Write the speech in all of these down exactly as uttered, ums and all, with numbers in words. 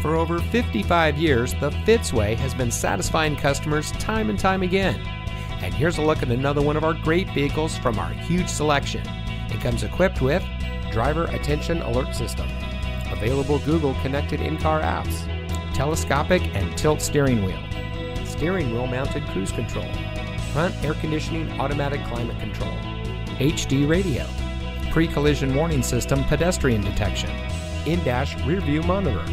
For over fifty-five years, the Fitz way has been satisfying customers time and time again. And here's a look at another one of our great vehicles from our huge selection. It comes equipped with Driver Attention Alert System, available Google connected in-car apps, telescopic and tilt steering wheel, steering wheel mounted cruise control, front air conditioning automatic climate control, H D radio, pre-collision warning system pedestrian detection, in-dash rear view monitor,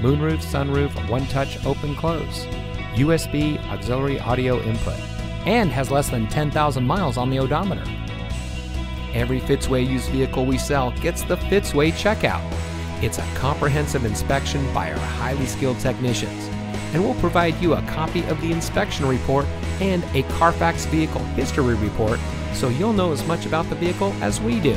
moonroof, sunroof, one-touch open-close, U S B auxiliary audio input, and has less than ten thousand miles on the odometer. Every Fitzway used vehicle we sell gets the Fitzway checkout. It's a comprehensive inspection by our highly skilled technicians, and we'll provide you a copy of the inspection report and a Carfax vehicle history report so you'll know as much about the vehicle as we do.